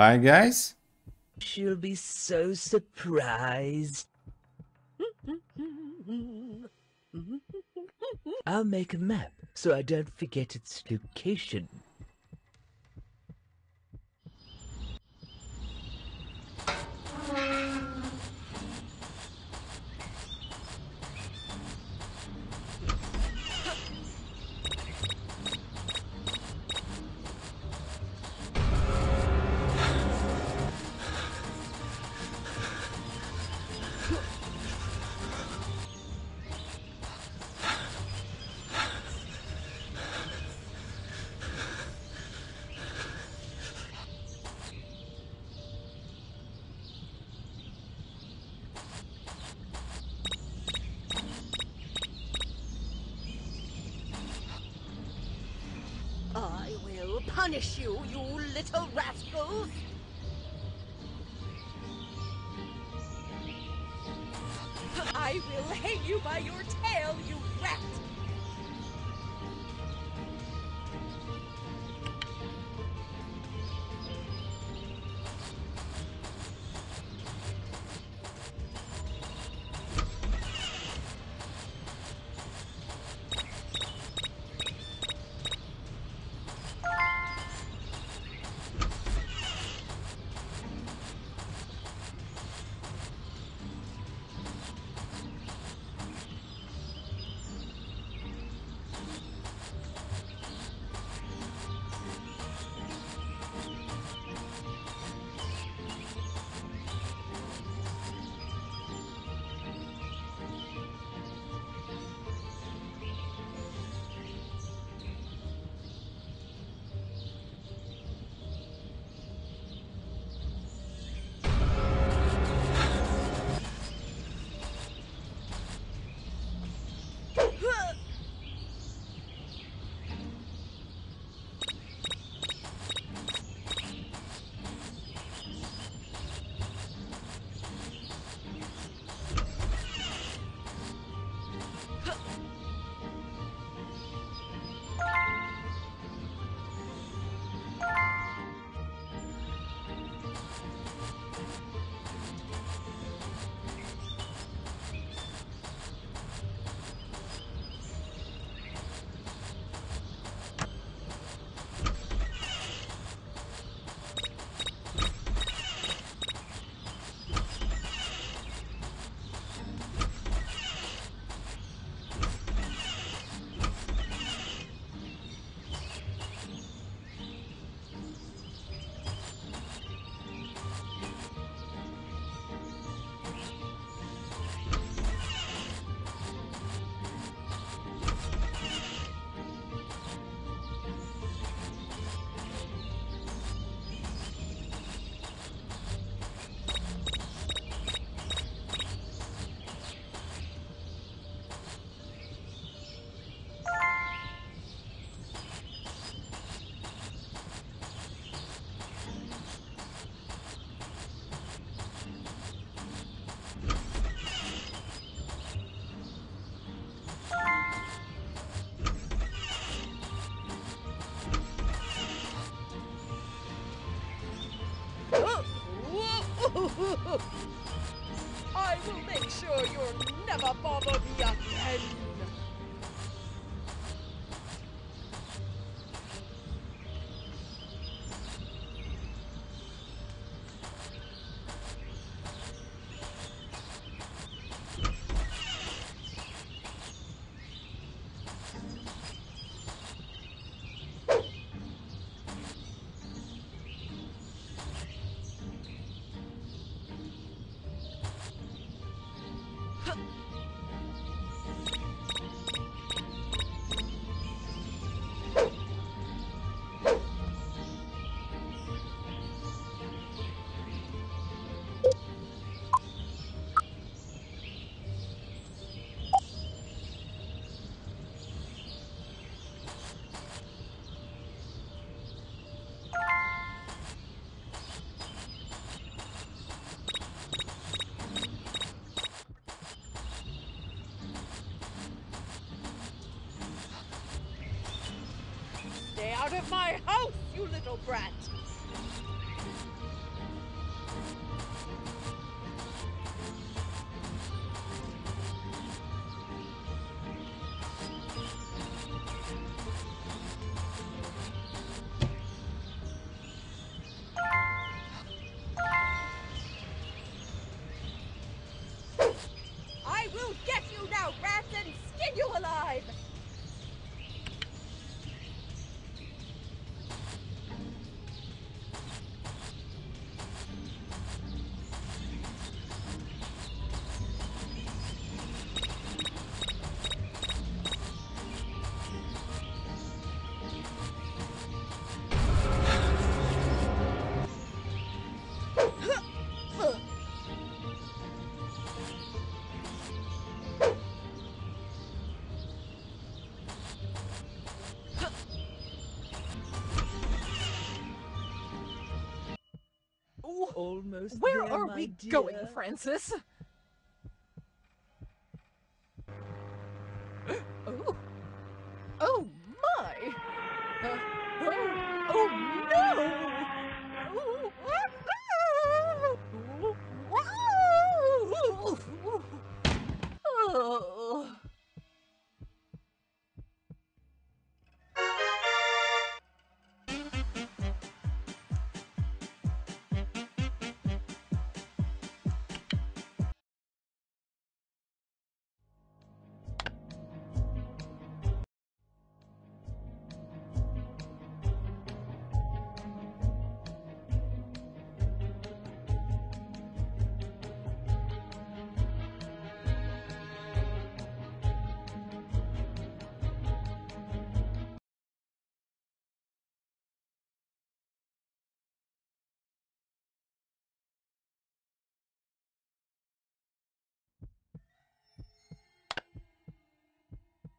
Hi guys. She'll be so surprised. I'll make a map so I don't forget its location. Punish you, you little rascals! I will hang you by your tail, you rat! I will make sure you'll never bother me again. Stay out of my house, you little brat! Almost. Where there, are we dear. Going, Francis? Oh. Oh my. Oh. Oh no. Oh. Oh.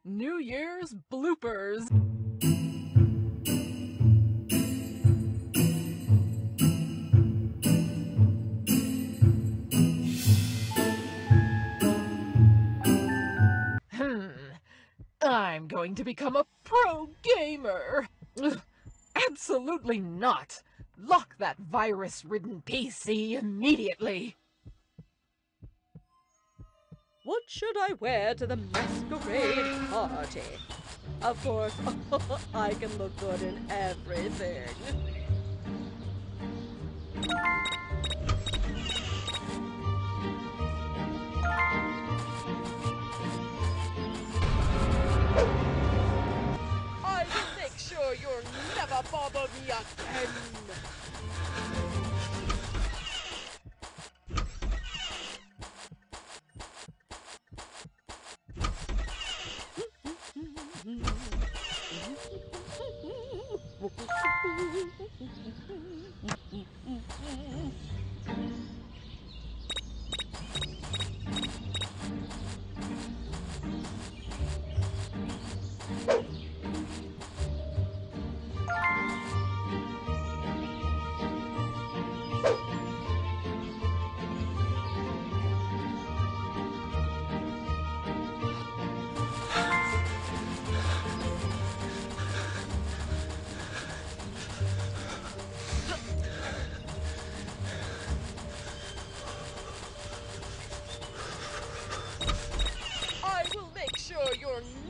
New Year's bloopers. I'm going to become a pro gamer. Ugh, absolutely not. Lock that virus-ridden PC immediately. What should I wear to the masquerade party? Of course, I can look good in everything. I will make sure you'll never bother me again.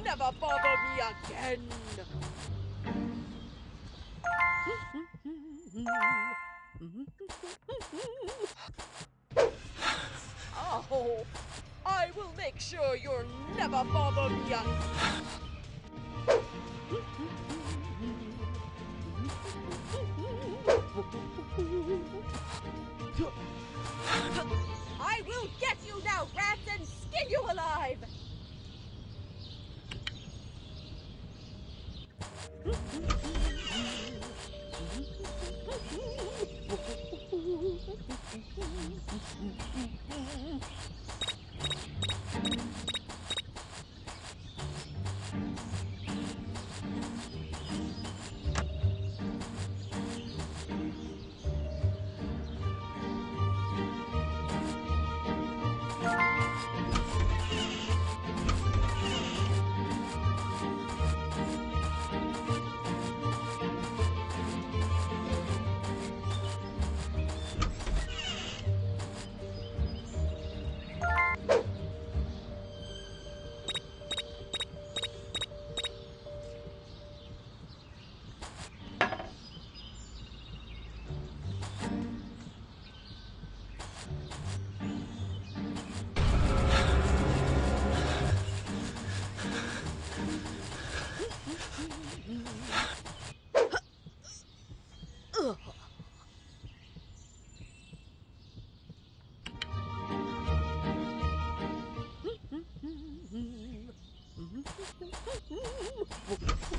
Never bother me again. Oh, I will make sure you'll never bother me again. I will get you now, rats, and skin you alive.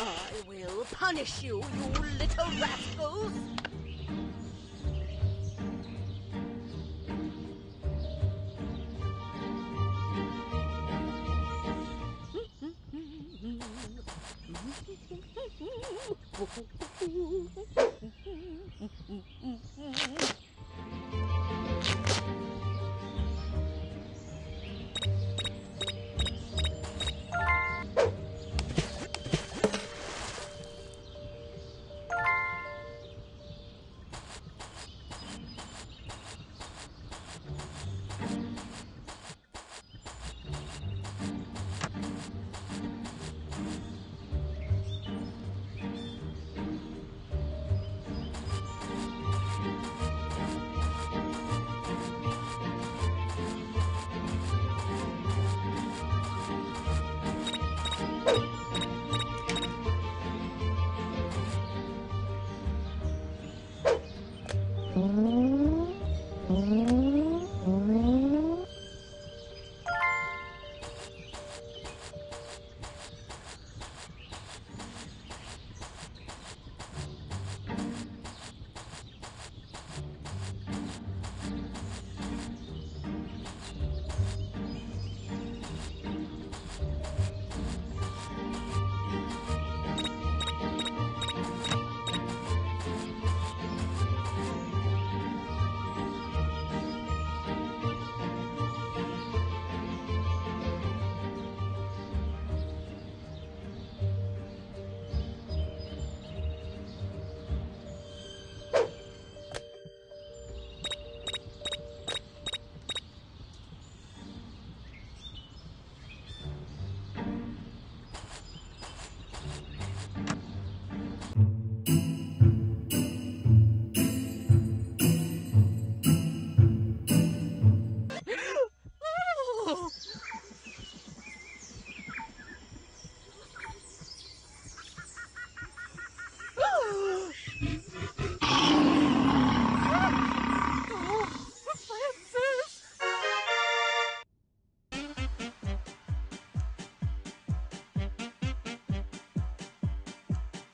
I will punish you, you little rascals!